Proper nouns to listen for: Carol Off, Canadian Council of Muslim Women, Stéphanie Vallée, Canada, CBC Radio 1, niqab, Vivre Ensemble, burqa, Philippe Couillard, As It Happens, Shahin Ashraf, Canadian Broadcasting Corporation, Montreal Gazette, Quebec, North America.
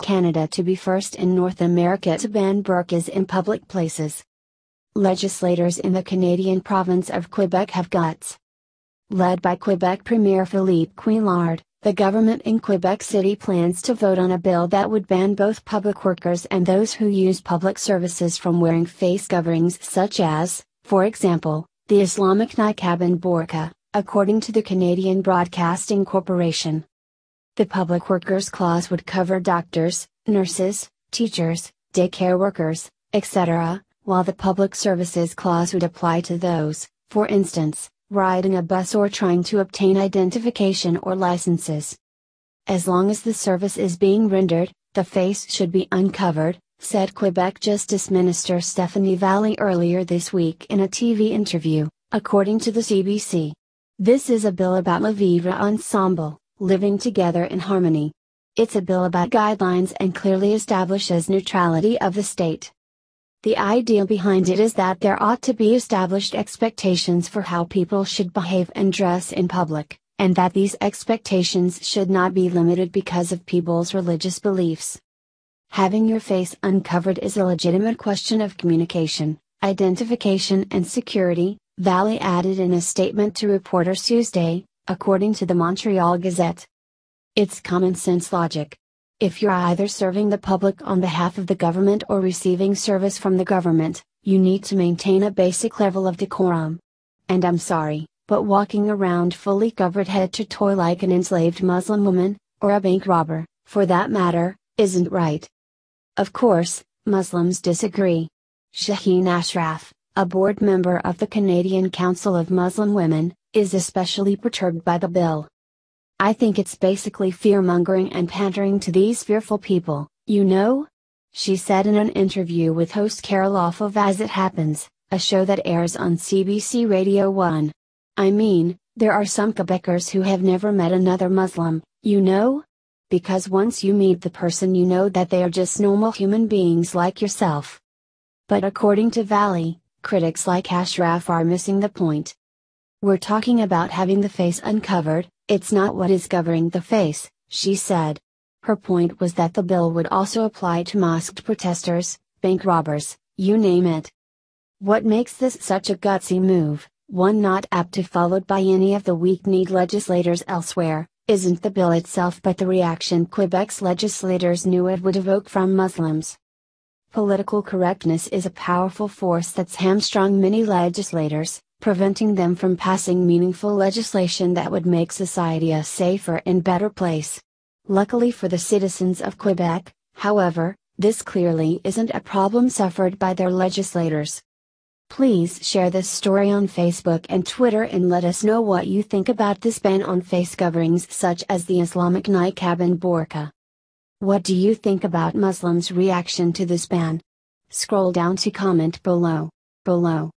Canada to be first in North America to ban burqas in public places. Legislators in the Canadian province of Quebec have guts. Led by Quebec Premier Philippe Couillard, the government in Quebec City plans to vote on a bill that would ban both public workers and those who use public services from wearing face coverings such as, for example, the Islamic niqab and burqa, according to the Canadian Broadcasting Corporation. The Public Workers Clause would cover doctors, nurses, teachers, daycare workers, etc., while the Public Services Clause would apply to those, for instance, riding a bus or trying to obtain identification or licenses. As long as the service is being rendered, the face should be uncovered, said Quebec Justice Minister Stéphanie Vallée earlier this week in a TV interview, according to the CBC. This is a bill about le vivre ensemble, living together in harmony. It's a bill about guidelines and clearly establishes neutrality of the state. The idea behind it is that there ought to be established expectations for how people should behave and dress in public, and that these expectations should not be limited because of people's religious beliefs. Having your face uncovered is a legitimate question of communication, identification and security, Vallée added in a statement to reporters Tuesday, according to the Montreal Gazette. It's common sense logic. If you're either serving the public on behalf of the government or receiving service from the government, you need to maintain a basic level of decorum. And I'm sorry, but walking around fully covered head to toe like an enslaved Muslim woman, or a bank robber, for that matter, isn't right. Of course, Muslims disagree. Shahin Ashraf, a board member of the Canadian Council of Muslim Women, is especially perturbed by the bill. I think it's basically fear-mongering and pandering to these fearful people, you know? She said in an interview with host Carol Off of As It Happens, a show that airs on CBC Radio 1. I mean, there are some Quebecers who have never met another Muslim, you know? Because once you meet the person you know that they are just normal human beings like yourself. But according to Vallée, critics like Ashraf are missing the point. We're talking about having the face uncovered, it's not what is covering the face, she said. Her point was that the bill would also apply to mosque protesters, bank robbers, you name it. What makes this such a gutsy move, one not apt to be followed by any of the weak-kneed legislators elsewhere, isn't the bill itself but the reaction Quebec's legislators knew it would evoke from Muslims. Political correctness is a powerful force that's hamstrung many legislators, preventing them from passing meaningful legislation that would make society a safer and better place. Luckily for the citizens of Quebec, however, this clearly isn't a problem suffered by their legislators. Please share this story on Facebook and Twitter and let us know what you think about this ban on face coverings such as the Islamic niqab and burqa. What do you think about Muslims' reaction to this ban? Scroll down to comment below.